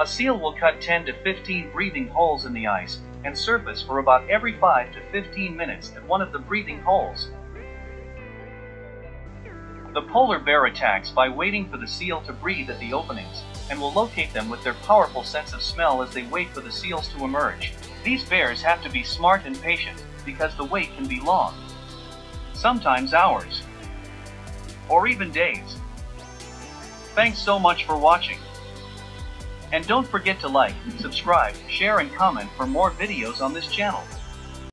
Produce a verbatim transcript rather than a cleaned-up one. A seal will cut ten to fifteen breathing holes in the ice and surface for about every five to fifteen minutes at one of the breathing holes. The polar bear attacks by waiting for the seal to breathe at the openings and will locate them with their powerful sense of smell as they wait for the seals to emerge. These bears have to be smart and patient because the wait can be long, sometimes hours, or even days. Thanks so much for watching. And don't forget to like, subscribe, share and comment for more videos on this channel.